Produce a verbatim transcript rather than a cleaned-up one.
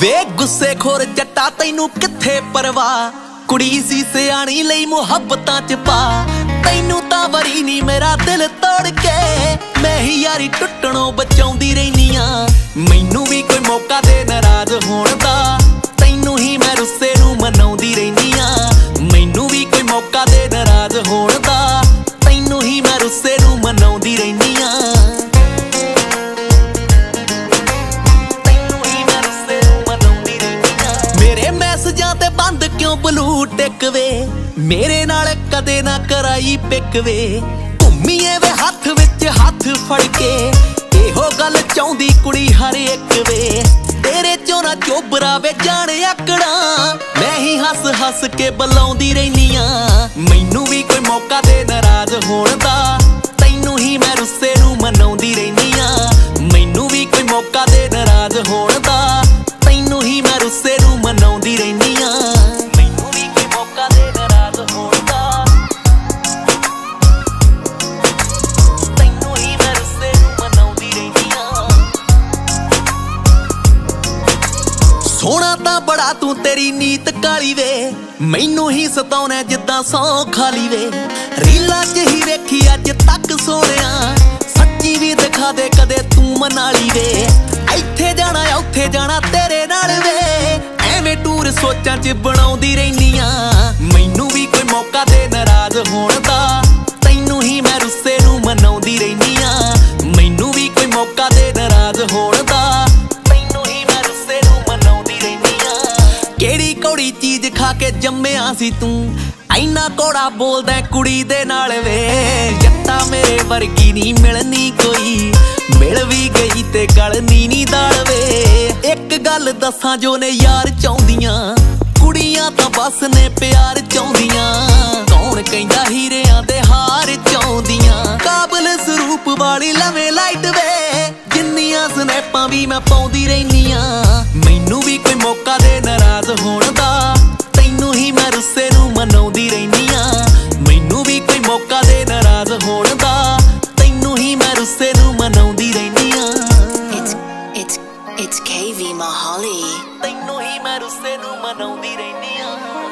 वे गुस्से खोर जट्टा तैनू किथे परवाह, कुड़ी सी सियाणी लई मुहब्बतां च पा। तैनू तां वरी नी मेरा दिल तोड़ के, मैं ही यारी टुटणों बचाउंदी रहिनी आ। मैनू भी कोई मौका दे नाराज होण दा, तैनू ही मैं रुस्से नू मनाउंदी रहिनी आ। मैनू भी कोई मौका दे नाराज होण दा, तैनू ही मैं रुस्से नू मनाउंदी रहिनी आ। मेरे नाल कदे ना कराई पिक वे, घूमीए वे हाथ विच हाथ फड़ के। एहो गल चाहुंदी कुड़ी हर एक वे, तेरे चों ना चोबरा वे जाने आकड़ा। मैं ही हस हस के बलाउंदी रहिनी आ। मैनू भी कोई मौका दे नाराज होण दा, तैनू ही मैं रुस्से नू मनाउंदी रहिनी आ। मैनू भी कोई मौका दे नाराज होण दा, तैनू ही मैं रुस्से नू मनाउंदी रहिनी आ। सोना ता बड़ा तू तेरी नीत काली वे, मैनू ही सताउना जिद्दां सौ खाली वे। रीलां च ही वेखी अज तक सोहणिया, सच्ची भी दिखा दे कदे तू मनाली वे। इत्थे जाना उत्थे जाना तेरे नाल वे, एवें टूर सोचां च बनाउंदी रहिनी आ। मैनू भी कोई मौका दे नाराज होण दा, तैनू ही मैं रुस्से नू मनाउंदी रहिनी आ। मैनू भी कोई मौका दे नाराज होण दा, कोड़ी चीज खा के जम्मिया सी तू, इन्ना कोड़ा बोलदा कुड़ी दे नाल वे। जट्टा मेरे वर्गी नी मिलनी कोई, मिल भी गई ते गलनी नी दाल वे। एक गल दसां जो ने यार चाहुंदियां, कुड़ियां तां बस ने प्यार चाहुंदियां। कौन कहंदा हीरेआं दे हार चाहुंदियां, काबल स्वरूप वाली लवे लाइट वे। जिन्नियां स्नैपां भी मैं पाउंदी रहिनी आ। मैनू भी कोई मौका दे नाराज होण दा, तैनू ही मैं रुस्से नू मनाउंदी रहिनी आ। मैनू भी कोई मौका दे नाराज होण दा, तैनू ही मैं रुस्से नू मनाउंदी रहिनी आ। It's it's it's KV Mohali, तैनू ही मैं रुस्से नू मनाउंदी रहिनी आ।